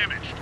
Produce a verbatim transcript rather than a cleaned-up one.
damaged.